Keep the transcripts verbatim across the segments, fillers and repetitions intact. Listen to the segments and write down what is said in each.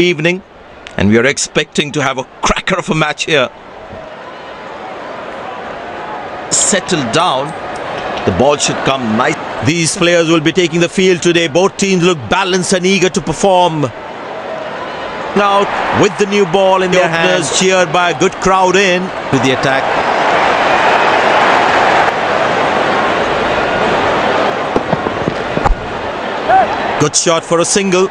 Evening, and we are expecting to have a cracker of a match here. Settled down, the ball should come nice. These players will be taking the field today. Both teams look balanced and eager to perform. Now with the new ball in their hands, cheered by a good crowd in with the attack. Good shot for a single.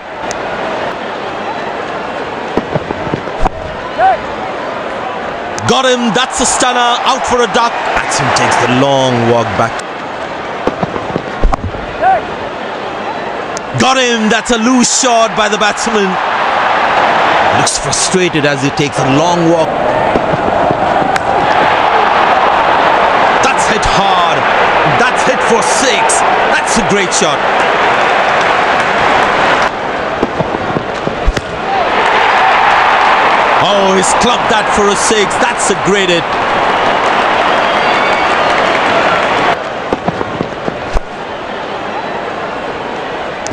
Got him, that's a stunner, out for a duck. Batsman takes the long walk back. Got him, that's a loose shot by the batsman. Looks frustrated as he takes a long walk. That's hit hard, that's hit for six, that's a great shot. Oh, he's clubbed that for a six. That's a great hit.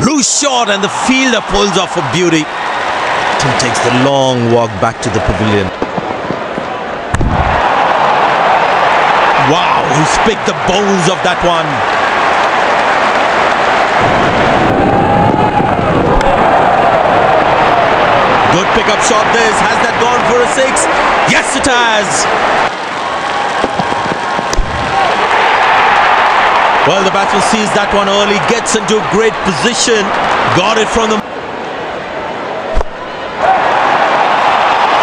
Loose shot, and the fielder pulls off a beauty. Tim takes the long walk back to the pavilion. Wow, he's picked the bones of that one. Good pickup shot this. Has that gone for a six? Yes, it has. Well, the batsman sees that one early, gets into a great position. Got it from the...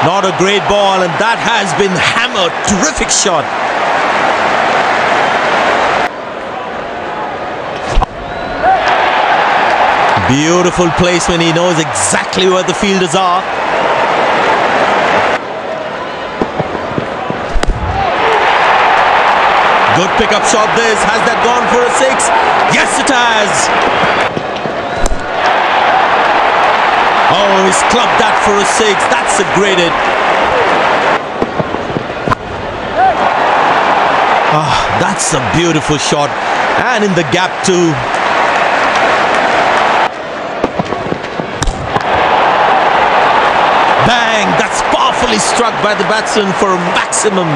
Not a great ball, and that has been hammered. Terrific shot. Beautiful placement, he knows exactly where the fielders are. Good pickup shot this, has that gone for a six? Yes it has! Oh, he's clubbed that for a six, that's a great hit. Oh, that's a beautiful shot, and in the gap too. Bang! That's powerfully struck by the batsman for a maximum.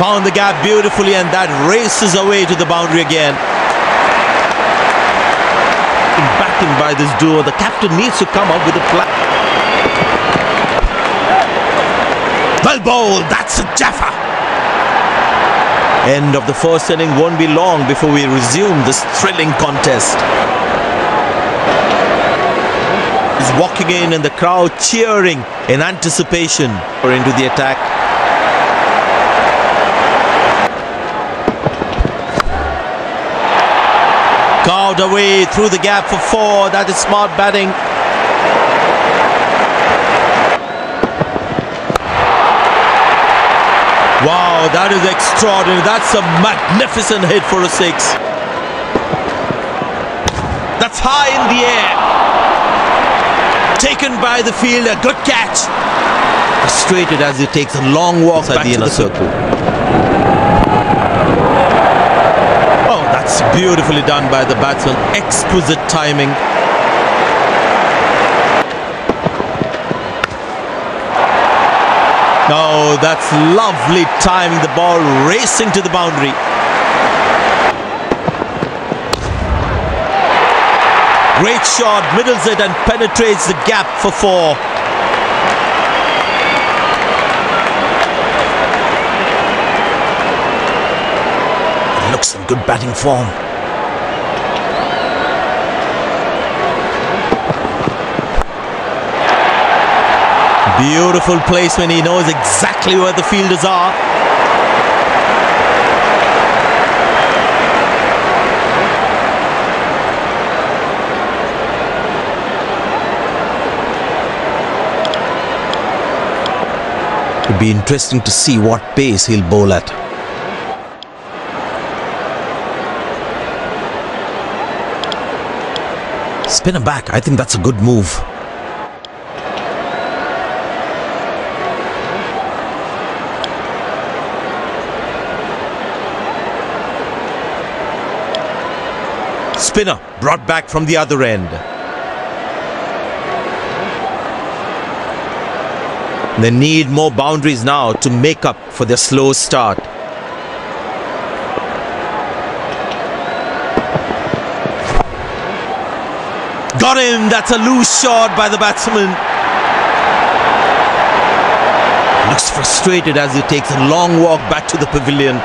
Found the gap beautifully, and that races away to the boundary again. Backing by this duo, the captain needs to come up with a plan. Well bowled! That's a jaffer. End of the first inning won't be long before we resume this thrilling contest. He's walking in and the crowd cheering in anticipation for into the attack. Carved away through the gap for four. That is smart batting. Wow, that is extraordinary. That's a magnificent hit for a six. That's high in the air. Taken by the fielder. Good catch. Frustrated as he takes a long walk at the inner circle. Oh, that's beautifully done by the batsman. Exquisite timing. No, that's lovely timing, the ball racing to the boundary. Great shot, middles it and penetrates the gap for four. Looks in good batting form. Beautiful placement, he knows exactly where the fielders are. It'll be interesting to see what pace he'll bowl at. Spinner back, I think that's a good move. Spinner brought back from the other end. They need more boundaries now to make up for their slow start. Got him. That's a loose shot by the batsman. Looks frustrated as he takes a long walk back to the pavilion.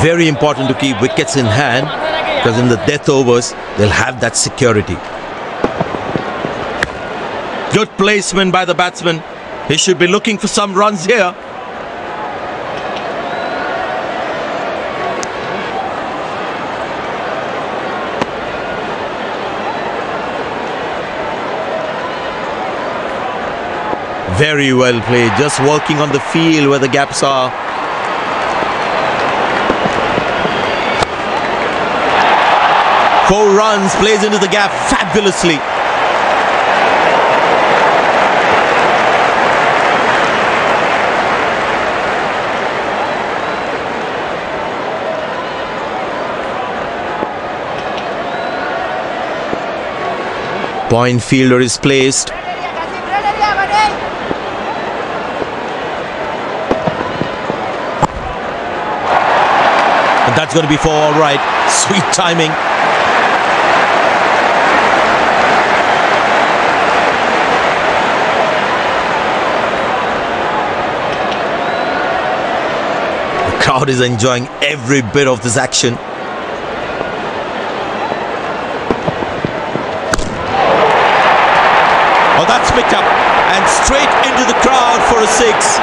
Very important to keep wickets in hand, because in the death overs they'll have that security. Good placement by the batsman. He should be looking for some runs here. Very well played, just working on the field where the gaps are. Four runs, plays into the gap fabulously. Point fielder is placed. That's going to be four, all right. Sweet timing. The crowd is enjoying every bit of this action. Oh, that's picked up and straight into the crowd for a six.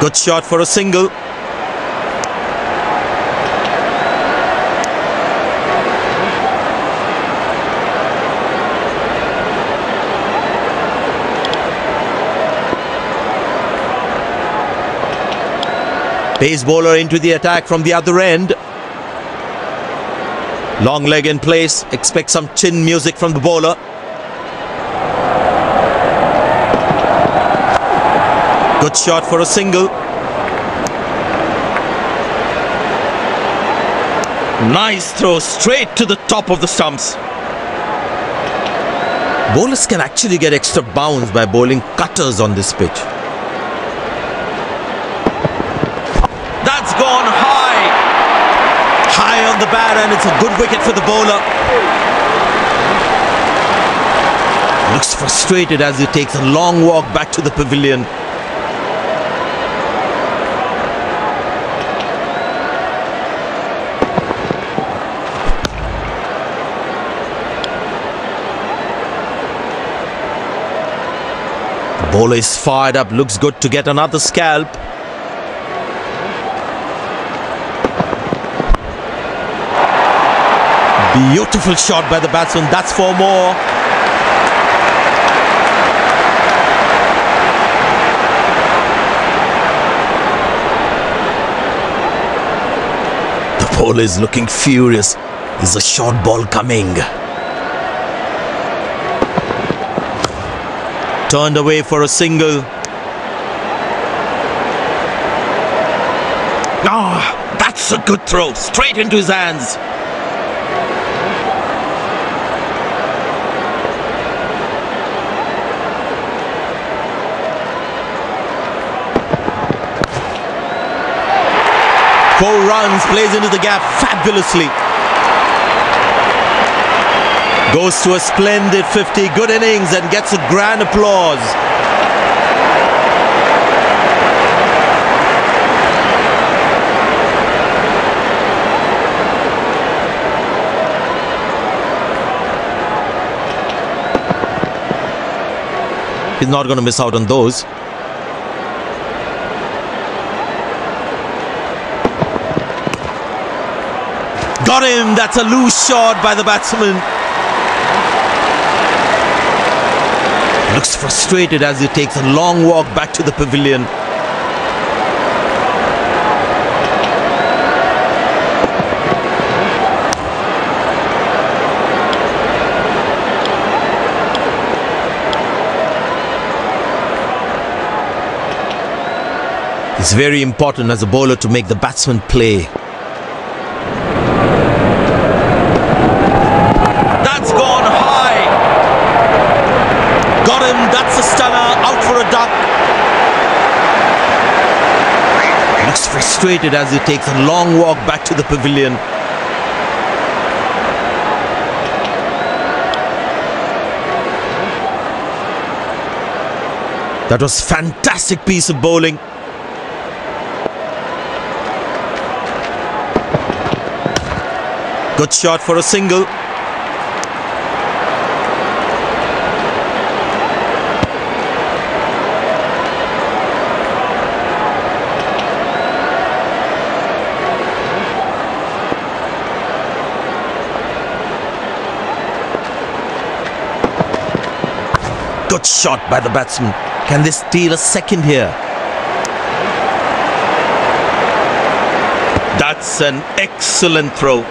Good shot for a single. Pace bowler into the attack from the other end. Long leg in place. Expect some chin music from the bowler. Good shot for a single. Nice throw straight to the top of the stumps. Bowlers can actually get extra bounds by bowling cutters on this pitch. That's gone high. High on the bat, and it's a good wicket for the bowler. Looks frustrated as he takes a long walk back to the pavilion. Bowler is fired up, looks good to get another scalp. Beautiful shot by the batsman, that's four more. The bowler is looking furious. Is a short ball coming? Turned away for a single. Ah, that's a good throw. Straight into his hands. Four runs, plays into the gap fabulously. Goes to a splendid fifty, good innings, and gets a grand applause. He's not going to miss out on those. Got him. That's a loose shot by the batsman. Looks frustrated as he takes a long walk back to the pavilion. It's very important as a bowler to make the batsman play. That's gone high. Got him. That's a stunner. Out for a duck. Looks frustrated as he takes a long walk back to the pavilion. That was a fantastic piece of bowling. Good shot for a single. Good shot by the batsman. Can they steal a second here? That's an excellent throw.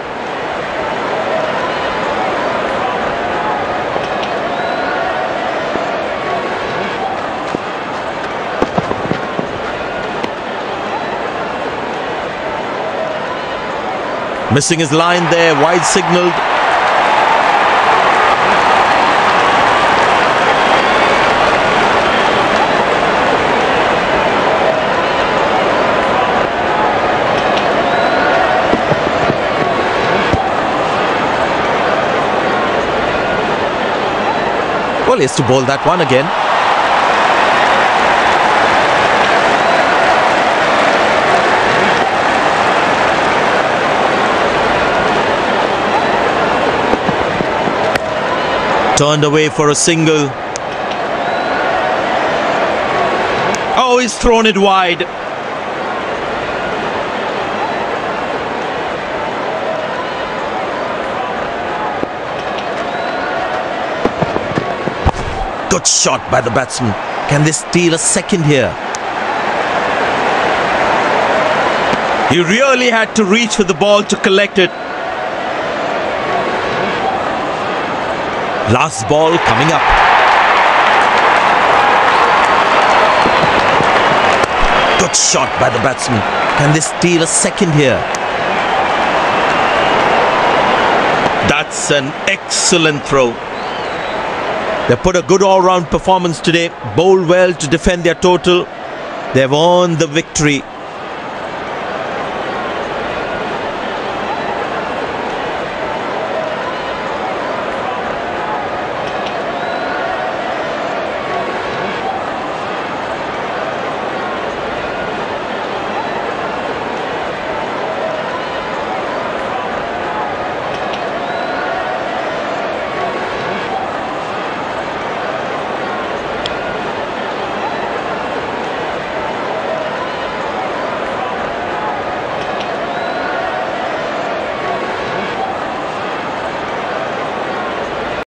Missing his line there, wide signalled. Well, he has to bowl that one again. Turned away for a single. Oh, he's thrown it wide. Good shot by the batsman. Can they steal a second here? He really had to reach for the ball to collect it. Last ball coming up. Good shot by the batsman. Can they steal a second here? That's an excellent throw. They put a good all-round performance today, bowled well to defend their total. They've earned the victory.